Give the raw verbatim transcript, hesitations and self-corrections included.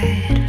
side.